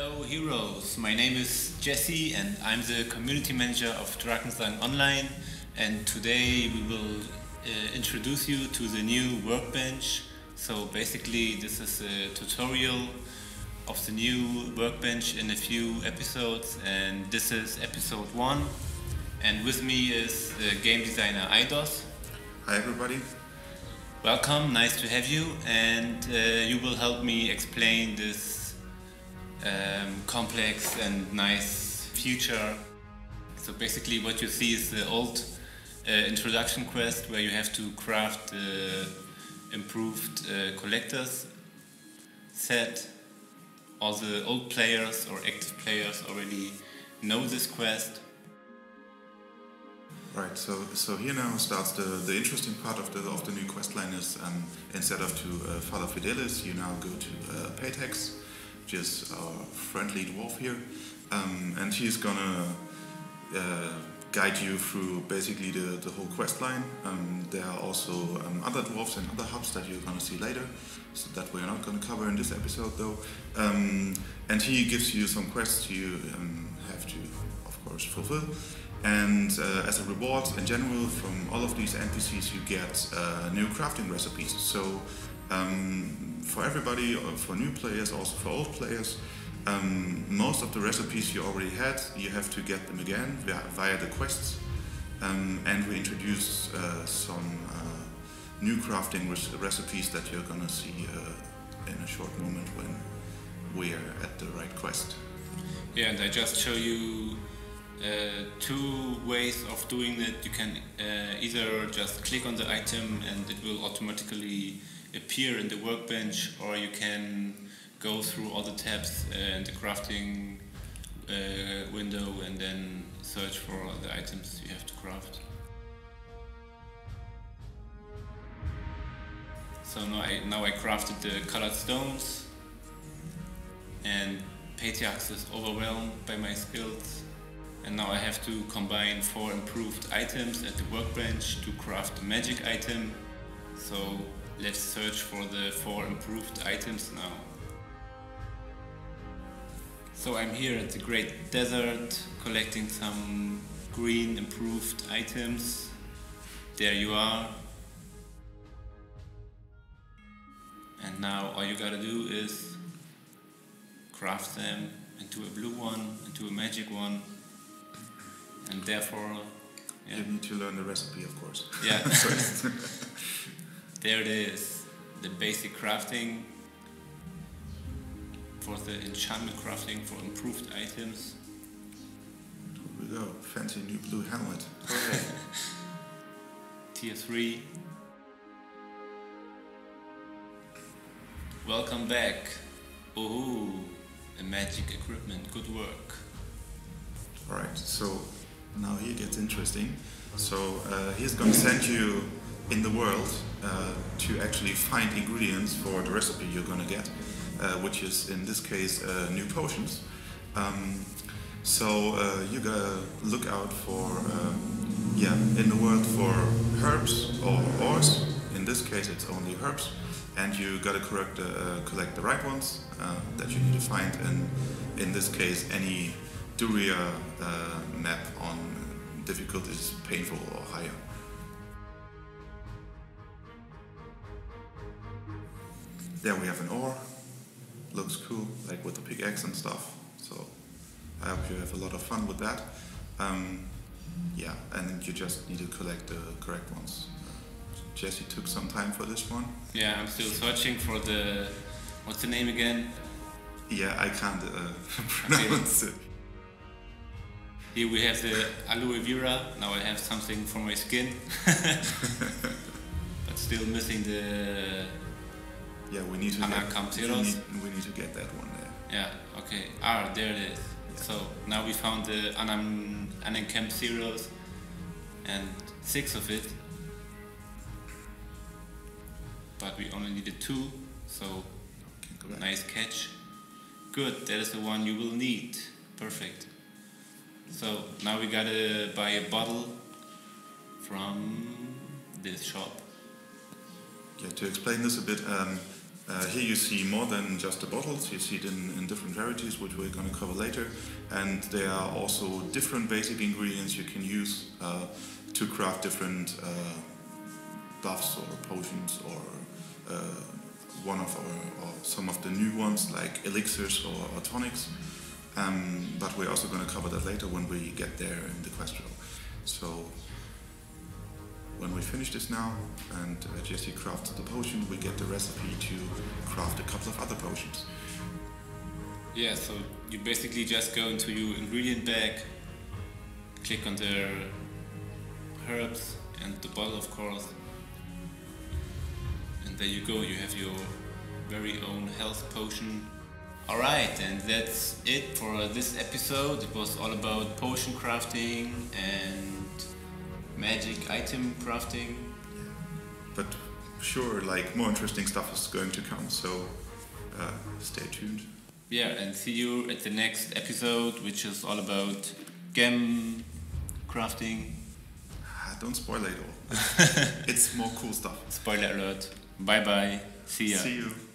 Hello heroes, my name is Jesse and I'm the community manager of Drakensang Online, and today we will introduce you to the new workbench. So basically this is a tutorial of the new workbench in a few episodes, and this is episode 1, and with me is game designer Eidos. Hi everybody. Welcome, nice to have you, and you will help me explain this complex and nice future. So basically what you see is the old introduction quest where you have to craft the improved collectors set. All the old players or active players already know this quest. Right, so here now starts the interesting part of the new quest line is instead of to Father Fidelis, you now go to Paytex, which is our friendly dwarf here, and he's gonna guide you through basically the whole quest line. There are also other dwarfs and other hubs that you're gonna see later, so that we're not gonna cover in this episode though. And he gives you some quests you have to, of course, fulfill. And as a reward in general from all of these NPCs you get new crafting recipes. So. For everybody, for new players, also for old players, most of the recipes you already had, you have to get them again via the quests. And we introduce some new crafting recipes that you're gonna see in a short moment when we're at the right quest. Yeah, and I just show you two ways of doing it. You can either just click on the item and it will automatically appear in the workbench, or you can go through all the tabs in the crafting window and then search for the items you have to craft. So now I crafted the colored stones, and Petrias is overwhelmed by my skills, and now I have to combine 4 improved items at the workbench to craft the magic item. So let's search for the 4 improved items now. So I'm here at the Great Desert collecting some green improved items. There you are. And now all you gotta do is craft them into a blue one, into a magic one, and therefore... Yeah. You need to learn the recipe, of course. Yeah. There it is, the basic crafting for the enchantment crafting for improved items. Here we go, fancy new blue helmet. Okay. Tier 3. Welcome back. Ooh, the magic equipment, good work. Alright, so now here gets interesting. So he's gonna send you in the world to actually find ingredients for the recipe you're gonna get, which is in this case new potions. So you gotta look out for in the world for herbs or ores. In this case it's only herbs, and you gotta collect the ripe ones that you need to find in this case any Duria map on difficulties painful or higher. There we have an ore, looks cool, like with the pickaxe and stuff, so I hope you have a lot of fun with that. Yeah, and you just need to collect the correct ones. Jesse took some time for this one. Yeah, I'm still searching for the... what's the name again? Yeah, I can't pronounce it. Here we have the Aloe Vera, now I have something for my skin. But still missing the... Yeah, we need to get that one there. Yeah, okay. Ah, there it is. Yeah. So now we found the Anamkamp zeros and 6 of it. But we only needed 2, so nice catch. Good, that is the one you will need. Perfect. So now we gotta buy a bottle from this shop. Yeah, to explain this a bit, Here you see more than just the bottles. You see it in different varieties, which we're going to cover later. And there are also different basic ingredients you can use to craft different buffs or potions or some of the new ones like elixirs or tonics. But we're also going to cover that later when we get there in the quest row. So when we finish this now and Jesse crafts the potion, we get the recipe to craft a couple of other potions. Yeah, so you basically just go into your ingredient bag, click on the herbs and the bottle, of course, and there you go, you have your very own health potion. Alright, and that's it for this episode. It was all about potion crafting and magic item crafting. Yeah. But sure, like, more interesting stuff is going to come, so stay tuned. Yeah, and see you at the next episode, which is all about gem crafting. Don't spoil it all. It's more cool stuff. Spoiler alert. Bye bye. See ya. See you.